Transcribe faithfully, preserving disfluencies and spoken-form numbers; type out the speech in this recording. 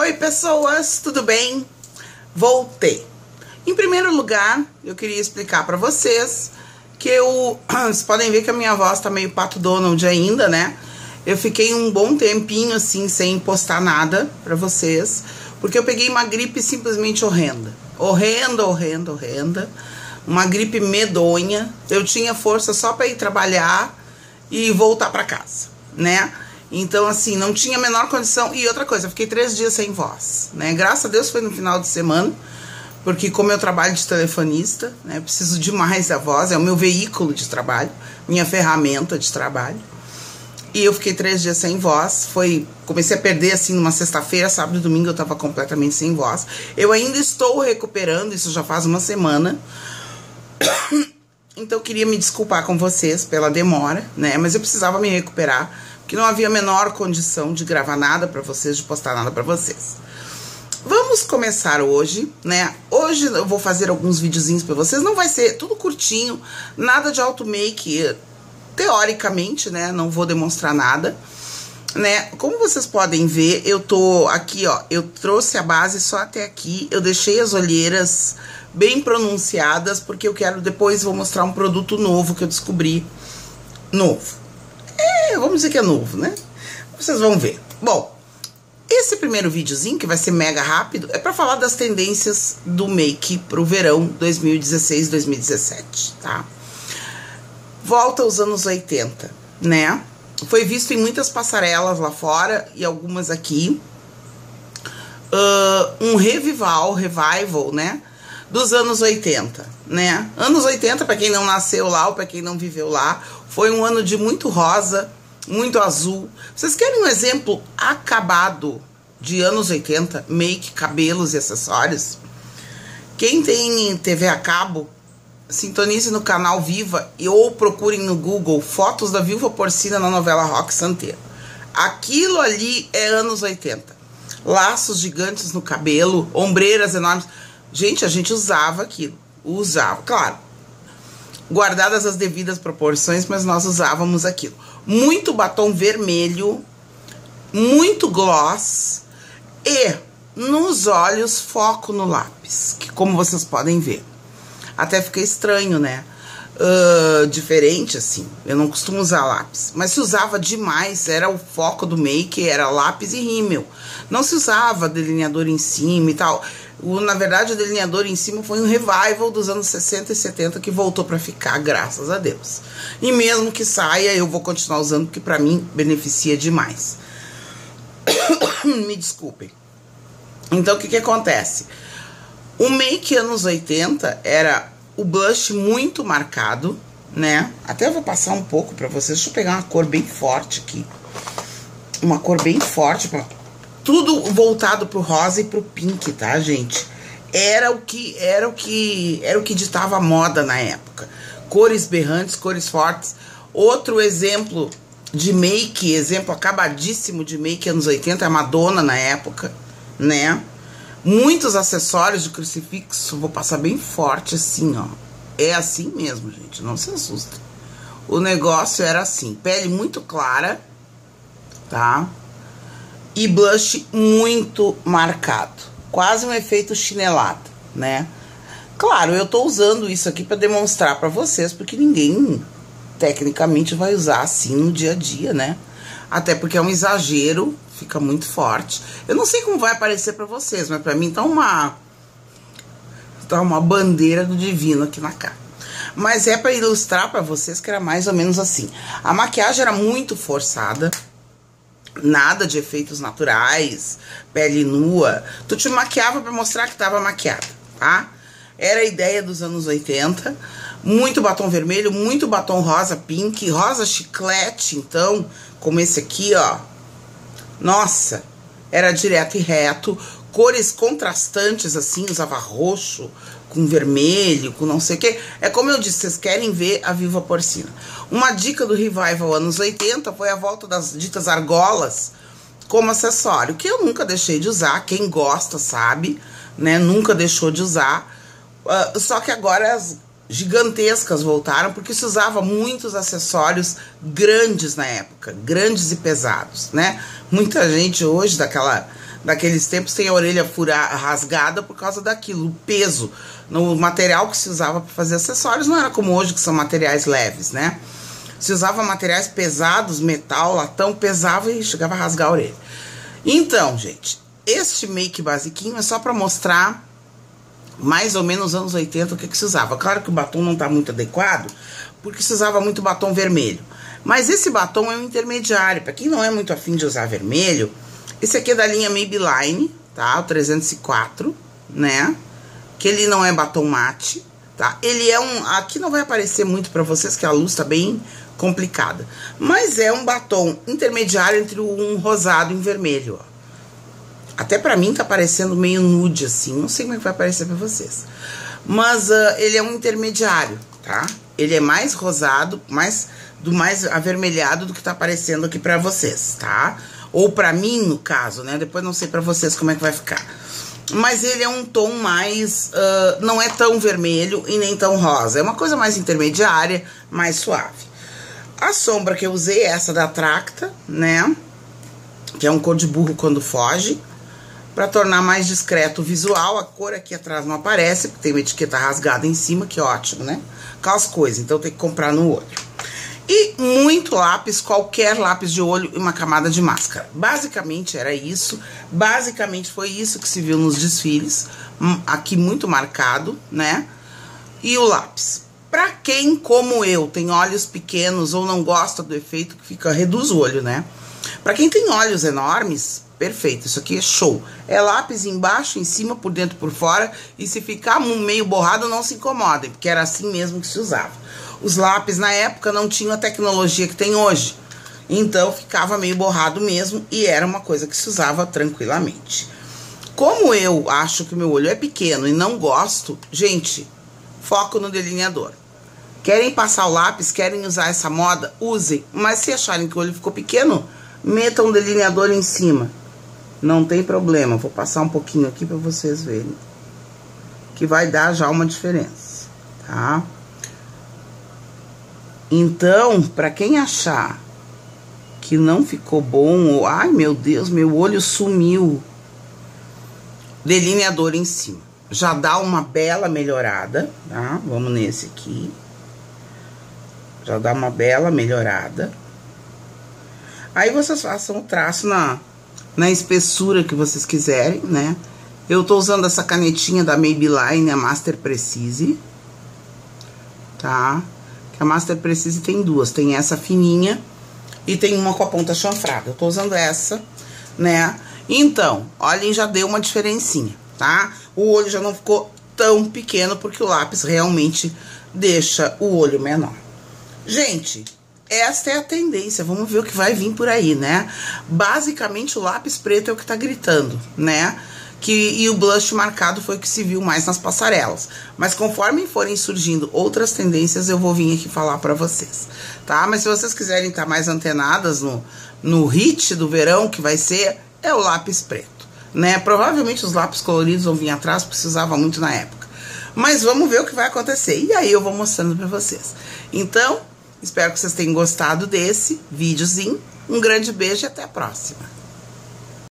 Oi pessoas, tudo bem? Voltei. Em primeiro lugar, eu queria explicar pra vocês que eu... Vocês podem ver que a minha voz tá meio Pato Donald ainda, né? Eu fiquei um bom tempinho assim, sem postar nada pra vocês, porque eu peguei uma gripe simplesmente horrenda. Horrenda, horrenda, horrenda. Uma gripe medonha. Eu tinha força só pra ir trabalhar e voltar pra casa, né? Então, assim, não tinha a menor condição. E outra coisa, eu fiquei três dias sem voz, né? Graças a Deus foi no final de semana, porque como eu trabalho de telefonista, né? Preciso demais da voz, é o meu veículo de trabalho, minha ferramenta de trabalho. E eu fiquei três dias sem voz, foi... Comecei a perder, assim, numa sexta-feira, sábado e domingo eu tava completamente sem voz. Eu ainda estou recuperando, isso já faz uma semana. Então, eu queria me desculpar com vocês pela demora, né? Mas eu precisava me recuperar, que não havia a menor condição de gravar nada pra vocês, de postar nada pra vocês. Vamos começar hoje, né? Hoje eu vou fazer alguns videozinhos pra vocês, não vai ser tudo curtinho, nada de auto make, teoricamente, né? Não vou demonstrar nada, né? Como vocês podem ver, eu tô aqui, ó, eu trouxe a base só até aqui, eu deixei as olheiras bem pronunciadas, porque eu quero, depois vou mostrar um produto novo que eu descobri, novo. É, vamos dizer que é novo, né? Vocês vão ver. Bom, esse primeiro videozinho, que vai ser mega rápido, é pra falar das tendências do make pro verão dois mil e dezesseis, dois mil e dezessete, tá? Volta aos anos oitenta, né? Foi visto em muitas passarelas lá fora e algumas aqui. Uh, um revival, revival, né? Dos anos oitenta, né? Anos oitenta, pra quem não nasceu lá ou pra quem não viveu lá... Foi um ano de muito rosa, muito azul. Vocês querem um exemplo acabado de anos oitenta, make, cabelos e acessórios? Quem tem T V a cabo, sintonize no canal Viva ou procurem no Google fotos da Viva Porcina na novela Rock Santeiro. Aquilo ali é anos oitenta. Laços gigantes no cabelo, ombreiras enormes. Gente, a gente usava aquilo, usava, claro. Guardadas as devidas proporções, mas nós usávamos aquilo. Muito batom vermelho, muito gloss e nos olhos foco no lápis, que como vocês podem ver. Até fica estranho, né? Uh, diferente, assim. Eu não costumo usar lápis, mas se usava demais, era o foco do make, era lápis e rímel. Não se usava delineador em cima e tal... Na verdade, o delineador em cima foi um revival dos anos sessenta e setenta que voltou pra ficar, graças a Deus. E mesmo que saia, eu vou continuar usando, porque pra mim beneficia demais. Me desculpem. Então, o que que acontece? O make anos oitenta era o blush muito marcado, né? Até eu vou passar um pouco pra vocês. Deixa eu pegar uma cor bem forte aqui. Uma cor bem forte pra... Tudo voltado pro rosa e pro pink, tá, gente? Era o que era o que era o que ditava a moda na época. Cores berrantes, cores fortes. Outro exemplo de make, exemplo acabadíssimo de make anos oitenta, é a Madonna na época, né? Muitos acessórios de crucifixo, vou passar bem forte assim, ó. É assim mesmo, gente, não se assustem. O negócio era assim, pele muito clara, tá? E blush muito marcado, quase um efeito chinelado, né? Claro, eu tô usando isso aqui pra demonstrar pra vocês, porque ninguém, tecnicamente, vai usar assim no dia a dia, né? Até porque é um exagero, fica muito forte. Eu não sei como vai aparecer pra vocês, mas pra mim tá uma... Tá uma bandeira do divino aqui na cara. Mas é pra ilustrar pra vocês que era mais ou menos assim. A maquiagem era muito forçada... Nada de efeitos naturais, pele nua. Tu te maquiava pra mostrar que tava maquiada, tá? Era a ideia dos anos oitenta. Muito batom vermelho, muito batom rosa, pink, rosa chiclete, então, como esse aqui, ó. Nossa, era direto e reto. Cores contrastantes, assim, usava roxo com vermelho, com não sei o que. É como eu disse, vocês querem ver a Viva Porcina. Uma dica do revival anos oitenta foi a volta das ditas argolas como acessório, que eu nunca deixei de usar, quem gosta sabe, né, nunca deixou de usar. Uh, só que agora as gigantescas voltaram, porque se usava muitos acessórios grandes na época, grandes e pesados, né. Muita gente hoje daquela... daqueles tempos tem a orelha furada, rasgada por causa daquilo, o peso. No material que se usava para fazer acessórios não era como hoje, que são materiais leves, né? Se usava materiais pesados, metal, latão, pesava e chegava a rasgar a orelha. Então, gente, este make basiquinho é só para mostrar mais ou menos anos oitenta o que, que se usava. Claro que o batom não tá muito adequado, porque se usava muito batom vermelho. Mas esse batom é um intermediário, para quem não é muito afim de usar vermelho. Esse aqui é da linha Maybelline, tá? O trezentos e quatro, né? Que ele não é batom mate, tá? Ele é um... Aqui não vai aparecer muito pra vocês, que a luz tá bem complicada. Mas é um batom intermediário entre um rosado e um vermelho, ó. Até pra mim tá parecendo meio nude, assim. Não sei como é que vai aparecer pra vocês. Mas uh, ele é um intermediário, tá? Ele é mais rosado, mais... do mais avermelhado do que tá aparecendo aqui pra vocês, tá? Ou pra mim, no caso, né? Depois não sei pra vocês como é que vai ficar. Mas ele é um tom mais... Uh, não é tão vermelho e nem tão rosa. É uma coisa mais intermediária, mais suave. A sombra que eu usei é essa da Tracta, né? Que é um cor de burro quando foge. Pra tornar mais discreto o visual. A cor aqui atrás não aparece, porque tem uma etiqueta rasgada em cima, que é ótimo, né? Aquelas coisas, então tem que comprar no outro. E muito lápis, qualquer lápis de olho e uma camada de máscara. Basicamente era isso, basicamente foi isso que se viu nos desfiles, aqui muito marcado, né? E o lápis. Pra quem, como eu, tem olhos pequenos ou não gosta do efeito que fica, reduz o olho, né? Pra quem tem olhos enormes, perfeito, isso aqui é show. É lápis embaixo, em cima, por dentro, por fora, e se ficar meio borrado não se incomodem, porque era assim mesmo que se usava. Os lápis na época não tinham a tecnologia que tem hoje, então ficava meio borrado mesmo e era uma coisa que se usava tranquilamente. Como eu acho que o meu olho é pequeno e não gosto, gente, foco no delineador. Querem passar o lápis, querem usar essa moda, usem, mas se acharem que o olho ficou pequeno, metam um delineador em cima. Não tem problema, vou passar um pouquinho aqui pra vocês verem, que vai dar já uma diferença, tá? Então, pra quem achar que não ficou bom, ou, ai meu Deus, meu olho sumiu, delineador em cima. Já dá uma bela melhorada, tá? Vamos nesse aqui. Já dá uma bela melhorada. Aí vocês façam o traço na, na espessura que vocês quiserem, né? Eu tô usando essa canetinha da Maybelline, a Master Precise, tá? A Master Precise tem duas, tem essa fininha e tem uma com a ponta chanfrada. Eu tô usando essa, né? Então, olhem, já deu uma diferencinha, tá? O olho já não ficou tão pequeno, porque o lápis realmente deixa o olho menor. Gente, esta é a tendência, vamos ver o que vai vir por aí, né? Basicamente, o lápis preto é o que tá gritando, né? Que, e o blush marcado foi o que se viu mais nas passarelas. Mas conforme forem surgindo outras tendências, eu vou vir aqui falar pra vocês, tá? Mas se vocês quiserem estar mais antenadas no, no hit do verão, que vai ser, é o lápis preto, né? Provavelmente os lápis coloridos vão vir atrás, porque se usava muito na época. Mas vamos ver o que vai acontecer, e aí eu vou mostrando pra vocês. Então, espero que vocês tenham gostado desse videozinho. Um grande beijo e até a próxima.